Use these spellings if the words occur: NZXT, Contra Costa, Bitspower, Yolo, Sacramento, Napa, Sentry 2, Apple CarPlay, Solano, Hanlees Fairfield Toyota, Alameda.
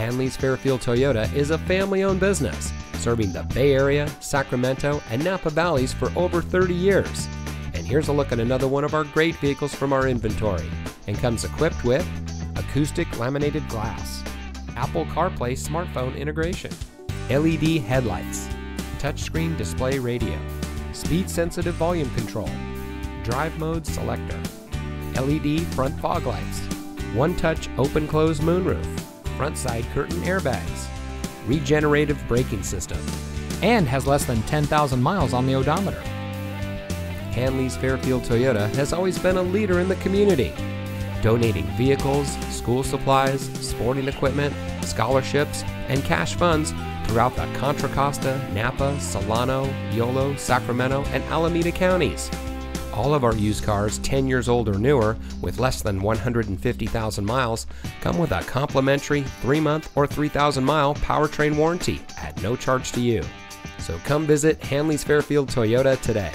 Hanlees Fairfield Toyota is a family-owned business, serving the Bay Area, Sacramento, and Napa Valleys for over 30 years. And here's a look at another one of our great vehicles from our inventory, and comes equipped with acoustic laminated glass, Apple CarPlay smartphone integration, LED headlights, touchscreen display radio, speed-sensitive volume control, drive mode selector, LED front fog lights, one-touch open-close moonroof, front side curtain airbags, regenerative braking system, and has less than 10,000 miles on the odometer. Hanlees Fairfield Toyota has always been a leader in the community, donating vehicles, school supplies, sporting equipment, scholarships, and cash funds throughout the Contra Costa, Napa, Solano, Yolo, Sacramento, and Alameda counties. All of our used cars 10 years old or newer with less than 150,000 miles come with a complimentary 3-month or 3,000-mile powertrain warranty at no charge to you. So come visit Hanlees Fairfield Toyota today.